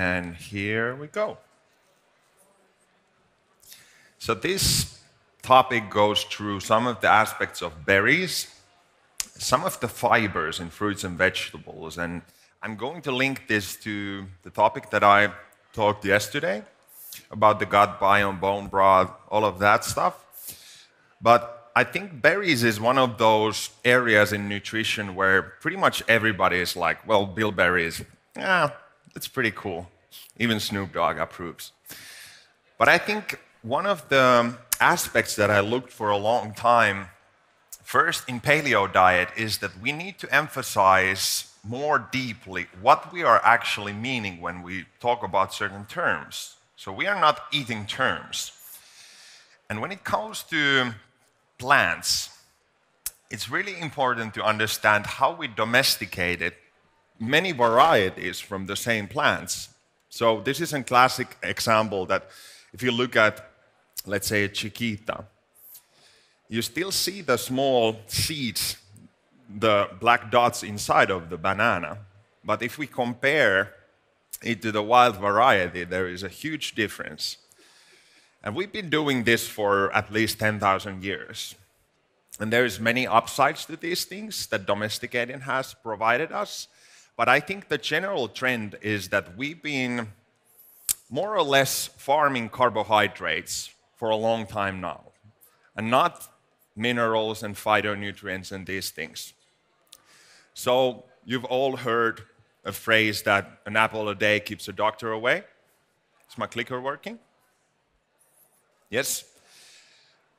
And here we go. So this topic goes through some of the aspects of berries, some of the fibers in fruits and vegetables, and I'm going to link this to the topic that I talked yesterday about the gut biome, bone broth, all of that stuff. But I think berries is one of those areas in nutrition where pretty much everybody is like, well, bilberries, yeah, it's pretty cool. Even Snoop Dogg approves. But I think one of the aspects that I looked for a long time, first in paleo diet, is that we need to emphasize more deeply what we are actually meaning when we talk about certain terms. So we are not eating terms. And when it comes to plants, it's really important to understand how we domesticated many varieties from the same plants. So this is a classic example that if you look at, let's say, a Chiquita, you still see the small seeds, the black dots inside of the banana. But if we compare it to the wild variety, there is a huge difference. And we've been doing this for at least 10,000 years. And there is many upsides to these things that domesticating has provided us. But I think the general trend is that we've been more or less farming carbohydrates for a long time now, and not minerals and phytonutrients and these things. So you've all heard a phrase that an apple a day keeps a doctor away. Is my clicker working? Yes.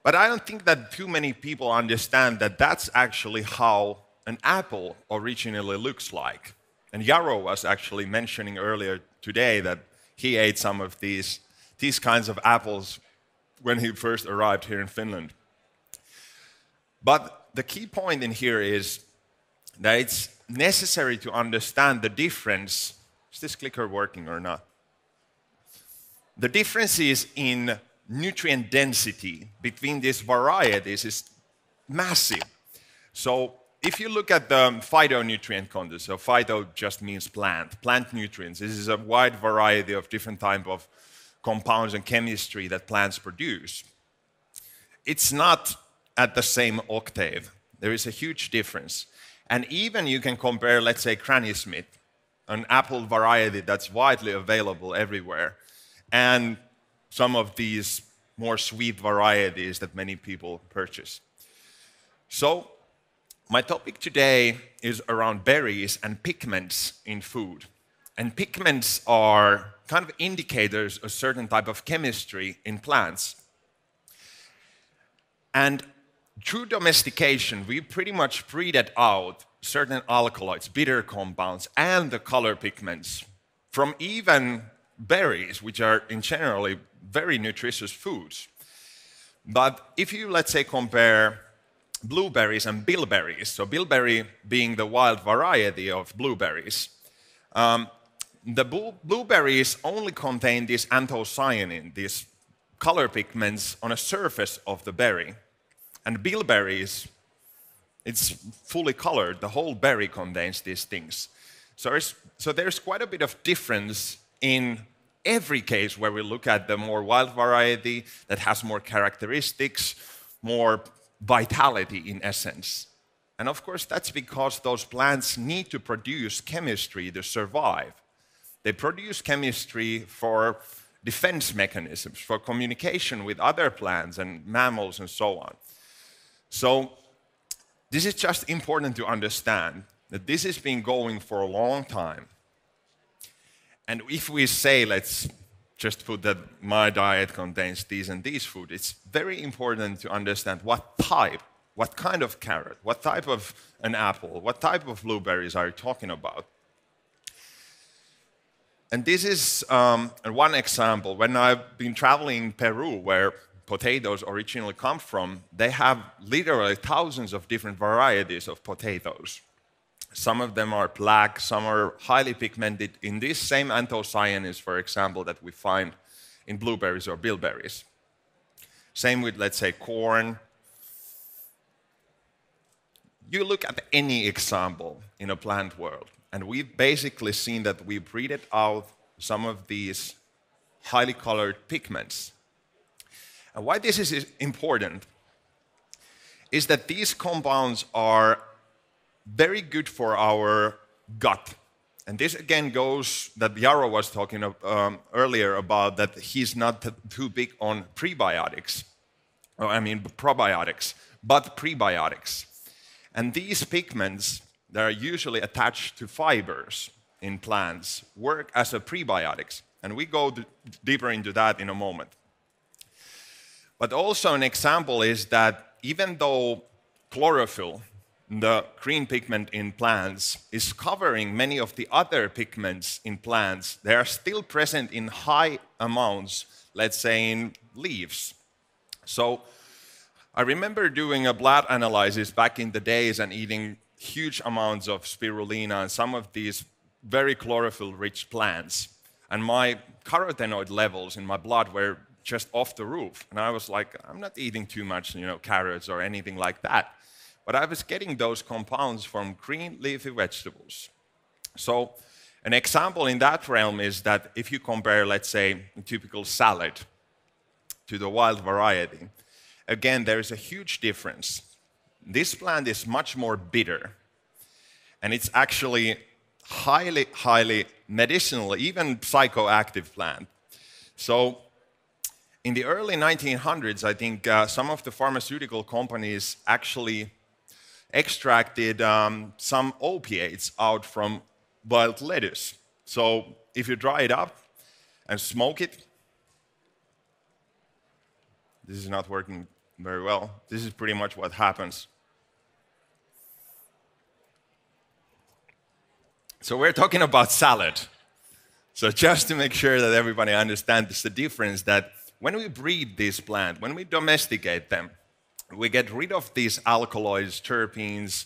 But I don't think that too many people understand that that's actually how an apple originally looks like. And Jaro was actually mentioning earlier today that he ate some of these kinds of apples when he first arrived here in Finland. But the key point in here is that it's necessary to understand the difference. Is this clicker working or not? The difference is in nutrient density between these varieties is massive. So if you look at the phytonutrient content, so phyto just means plant nutrients. This is a wide variety of different type of compounds and chemistry that plants produce. It's not at the same octave. There is a huge difference. And even you can compare, let's say, Granny Smith, an apple variety that's widely available everywhere, and some of these more sweet varieties that many people purchase. So my topic today is around berries and pigments in food. And pigments are kind of indicators of certain type of chemistry in plants. And through domestication, we pretty much breeded out certain alkaloids, bitter compounds, and the color pigments from even berries, which are in generally very nutritious foods. But if you, let's say, compare blueberries and bilberries, so bilberry being the wild variety of blueberries, the blueberries only contain this anthocyanin, these color pigments on a surface of the berry. And bilberries, it's fully colored, the whole berry contains these things. So there's quite a bit of difference in every case where we look at the more wild variety that has more characteristics, more vitality in essence. And of course, that's because those plants need to produce chemistry to survive. They produce chemistry for defense mechanisms, for communication with other plants and mammals and so on. So this is just important to understand that this has been going for a long time. And if we say, let's just put that my diet contains these and these food, it's very important to understand what type, what kind of carrot, what type of an apple, what type of blueberries are you talking about? And this is one example. When I've been traveling in Peru, where potatoes originally come from, they have literally thousands of different varieties of potatoes. Some of them are black, some are highly pigmented in these same anthocyanins, for example, that we find in blueberries or bilberries. Same with, let's say, corn. You look at any example in a plant world, and we've basically seen that we breeded out some of these highly colored pigments. And why this is important is that these compounds are very good for our gut. And this again goes that Jaro was talking earlier about, that he's not too big on prebiotics. Or, I mean probiotics, but prebiotics. And these pigments that are usually attached to fibers in plants work as a prebiotics. And we go deeper into that in a moment. But also an example is that even though chlorophyll, the green pigment in plants, is covering many of the other pigments in plants, they are still present in high amounts, let's say in leaves. So I remember doing a blood analysis back in the days and eating huge amounts of spirulina and some of these very chlorophyll-rich plants. And my carotenoid levels in my blood were just off the roof. And I was like, I'm not eating too much, you know, carrots or anything like that. But I was getting those compounds from green leafy vegetables. So an example in that realm is that if you compare, let's say, a typical salad to the wild variety, again, there is a huge difference. This plant is much more bitter. And it's actually highly, highly medicinal, even psychoactive plant. So in the early 1900s, I think some of the pharmaceutical companies actually extracted some opiates out from wild lettuce. So if you dry it up and smoke it, this is not working very well. This is pretty much what happens. So we're talking about salad. So just to make sure that everybody understands the difference, that when we breed this plant, when we domesticate them, we get rid of these alkaloids, terpenes,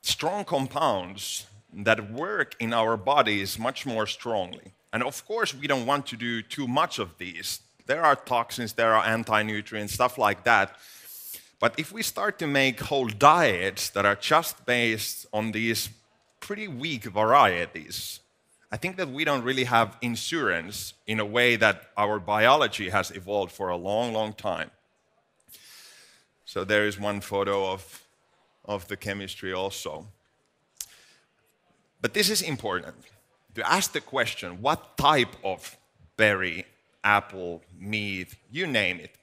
strong compounds that work in our bodies much more strongly. And of course, we don't want to do too much of these. There are toxins, there are anti-nutrients, stuff like that. But if we start to make whole diets that are just based on these pretty weak varieties, I think that we don't really have insurance in a way that our biology has evolved for a long, long time. So there is one photo of the chemistry also. But this is important, to ask the question, what type of berry, apple, meat, you name it.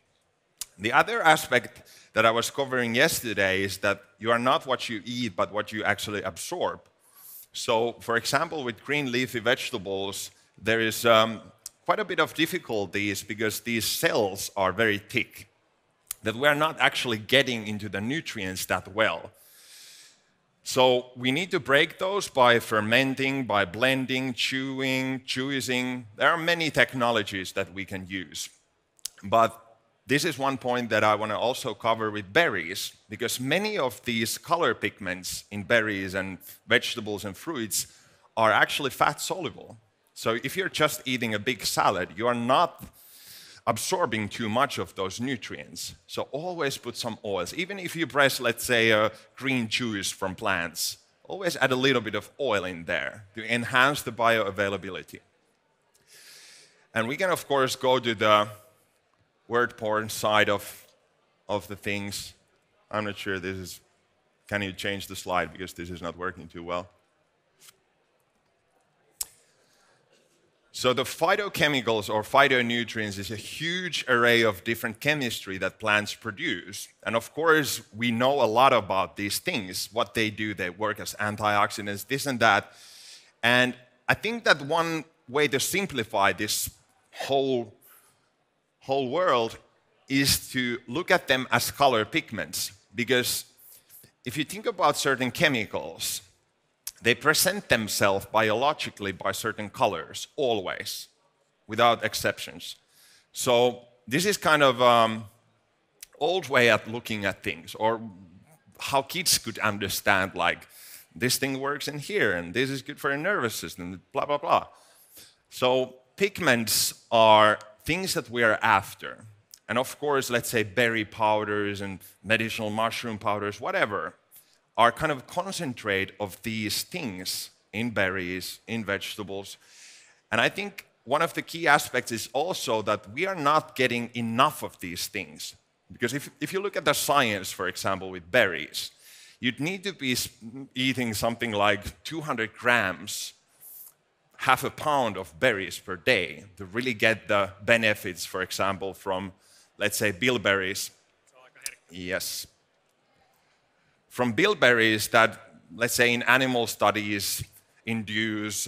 The other aspect that I was covering yesterday is that you are not what you eat, but what you actually absorb. So, for example, with green leafy vegetables, there is quite a bit of difficulties because these cells are very thick, that we are not actually getting into the nutrients that well. So we need to break those by fermenting, by blending, chewing, juicing. There are many technologies that we can use. But this is one point that I want to also cover with berries, because many of these color pigments in berries and vegetables and fruits are actually fat-soluble. So if you're just eating a big salad, you are not absorbing too much of those nutrients. So always put some oils. Even if you press, let's say, a green juice from plants, always add a little bit of oil in there to enhance the bioavailability. And we can, of course, go to the word porn side of the things. I'm not sure this is... Can you change the slide? Because this is not working too well. So the phytochemicals or phytonutrients is a huge array of different chemistry that plants produce. And of course, we know a lot about these things, what they do. They work as antioxidants, this and that. And I think that one way to simplify this whole world is to look at them as color pigments. Because if you think about certain chemicals, they present themselves biologically by certain colors, always, without exceptions. So this is kind of old way of looking at things, or how kids could understand, like, this thing works in here, and this is good for your nervous system, blah, blah, blah. So pigments are things that we are after. And of course, let's say berry powders and medicinal mushroom powders, whatever, are kind of concentrate of these things in berries, in vegetables. And I think one of the key aspects is also that we are not getting enough of these things. Because if you look at the science, for example, with berries, you'd need to be eating something like 200 grams, half a pound of berries per day to really get the benefits, for example, from, let's say, bilberries. Yes. From bilberries that, let's say, in animal studies, induce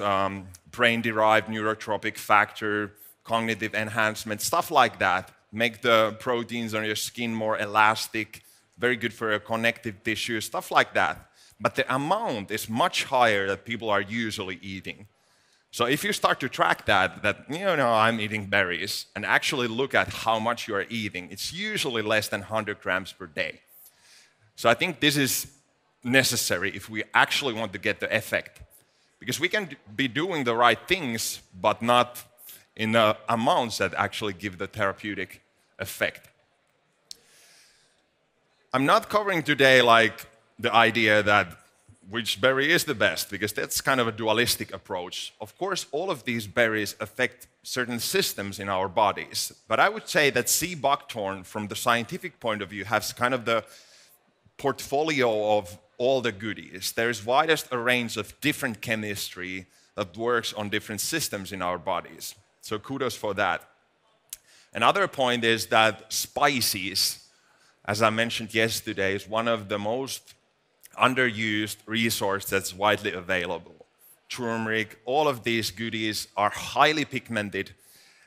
brain-derived neurotropic factor, cognitive enhancement, stuff like that. Make the proteins on your skin more elastic, very good for your connective tissue, stuff like that. But the amount is much higher that people are usually eating. So if you start to track that, you know, I'm eating berries, and actually look at how much you are eating, it's usually less than 100 grams per day. So I think this is necessary if we actually want to get the effect. Because we can be doing the right things, but not in the amounts that actually give the therapeutic effect. I'm not covering today like the idea that which berry is the best, because that's kind of a dualistic approach. Of course, all of these berries affect certain systems in our bodies, but I would say that sea buckthorn, from the scientific point of view, has kind of the portfolio of all the goodies. There's widest a range of different chemistry that works on different systems in our bodies. So kudos for that. Another point is that spices, as I mentioned yesterday, is one of the most underused resource that's widely available. Turmeric, all of these goodies are highly pigmented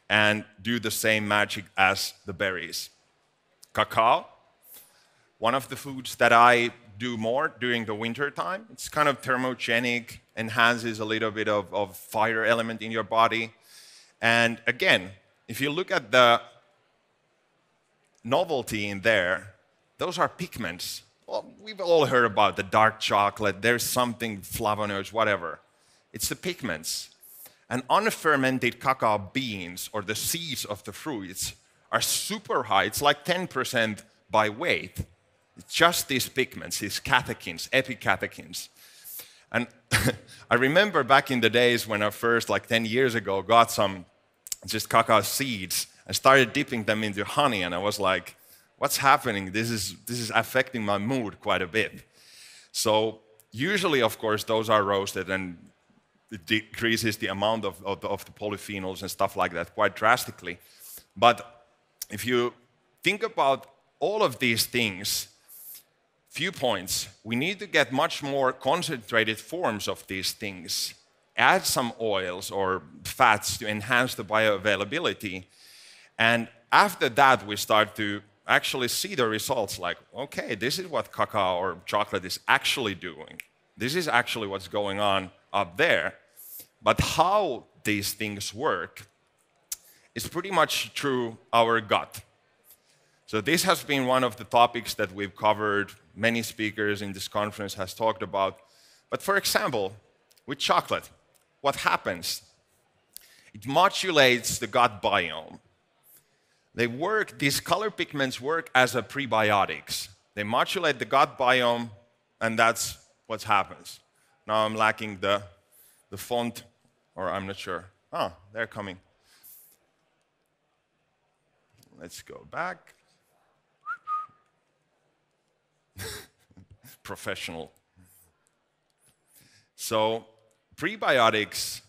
and do the same magic as the berries. Cacao, one of the foods that I do more during the winter time. It's kind of thermogenic, enhances a little bit of fire element in your body. And again, if you look at the novelty in there, those are pigments. Well, we've all heard about the dark chocolate, there's something, flavonoids, whatever. It's the pigments. And unfermented cacao beans or the seeds of the fruits are super high. It's like 10% by weight. It's just these pigments, these catechins, epicatechins. And I remember back in the days when I first, like 10 years ago, got some just cacao seeds and started dipping them into honey, and I was like, what's happening? This is affecting my mood quite a bit. So usually, of course, those are roasted, and it decreases the amount of the polyphenols and stuff like that quite drastically. But if you think about all of these things, few points, we need to get much more concentrated forms of these things, add some oils or fats to enhance the bioavailability, and after that we start to actually see the results like, okay, this is what cacao or chocolate is actually doing. This is actually what's going on up there. But how these things work is pretty much through our gut. So this has been one of the topics that we've covered, many speakers in this conference has talked about. But for example, with chocolate, what happens? It modulates the gut biome. They work, these color pigments work as a prebiotics. They modulate the gut biome, and that's what happens. Now I'm lacking the font, or I'm not sure. Ah, they're coming. Let's go back. Professional. So prebiotics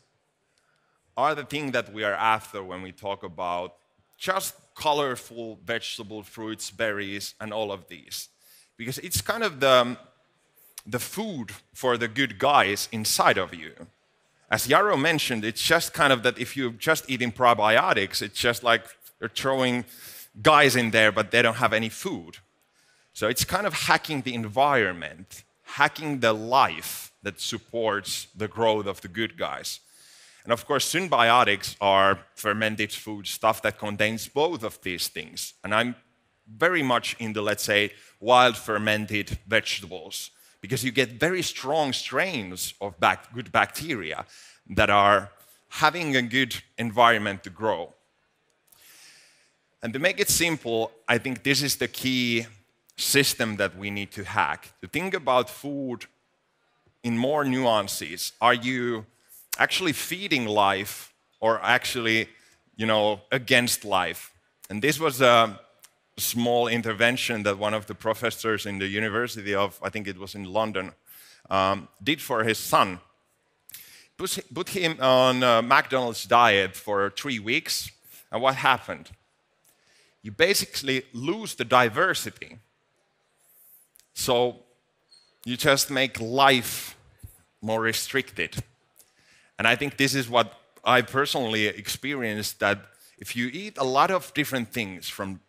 are the thing that we are after when we talk about just colorful vegetable, fruits, berries, and all of these. Because it's kind of the food for the good guys inside of you. As Jaro mentioned, it's just kind of that if you're just eating probiotics, it's just like you're throwing guys in there, but they don't have any food. So it's kind of hacking the environment, hacking the life that supports the growth of the good guys. And of course, synbiotics are fermented food, stuff that contains both of these things. And I'm very much into, let's say, wild fermented vegetables, because you get very strong strains of good bacteria that are having a good environment to grow. And to make it simple, I think this is the key system that we need to hack. To think about food in more nuances. Are you actually feeding life, or actually, you know, against life. And this was a small intervention that one of the professors in the University of, I think it was in London, did for his son. Put him on a McDonald's diet for 3 weeks, and what happened? You basically lose the diversity. So you just make life more restricted. And I think this is what I personally experienced, that if you eat a lot of different things from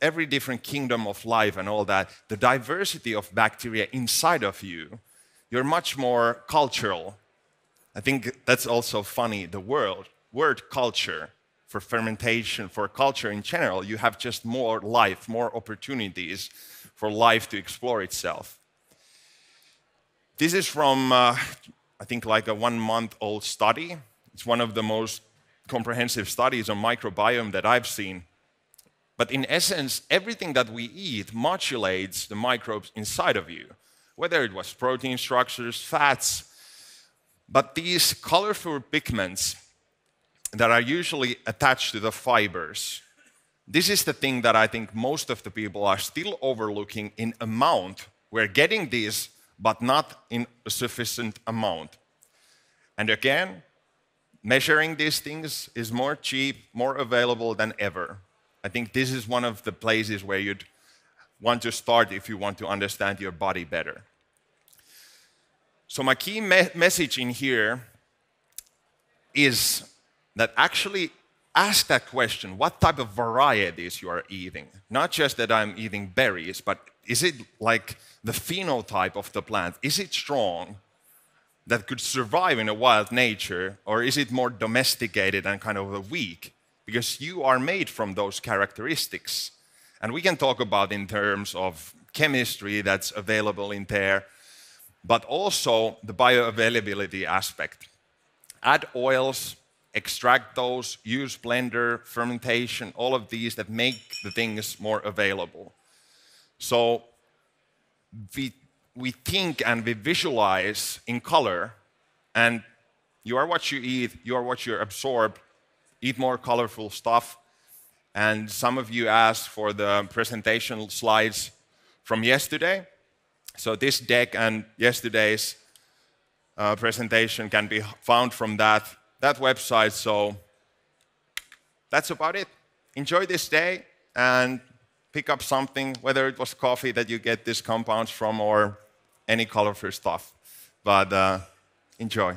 every different kingdom of life and all that, the diversity of bacteria inside of you, you're much more cultural. I think that's also funny, the word culture, for fermentation, for culture in general, you have just more life, more opportunities for life to explore itself. This is from, I think, like a 1-month-old study. It's one of the most comprehensive studies on microbiome that I've seen. But in essence, everything that we eat modulates the microbes inside of you, whether it was protein structures, fats. But these colorful pigments that are usually attached to the fibers, this is the thing that I think most of the people are still overlooking in amount. We're getting this, but not in a sufficient amount. And again, measuring these things is more cheap, more available than ever. I think this is one of the places where you'd want to start if you want to understand your body better. So my key message in here is that actually ask that question, what type of varieties you are eating? Not just that I'm eating berries, but is it like the phenotype of the plant? Is it strong that could survive in a wild nature, or is it more domesticated and kind of weak? Because you are made from those characteristics. And we can talk about in terms of chemistry that's available in there, but also the bioavailability aspect. Add oils, extract those, use blender, fermentation, all of these that make the things more available. So we think and we visualize in color, and you are what you eat, you are what you absorb. Eat more colorful stuff. And some of you asked for the presentation slides from yesterday. So this deck and yesterday's presentation can be found from that website. So that's about it. Enjoy this day and pick up something, whether it was coffee that you get these compounds from or any colorful stuff. But enjoy.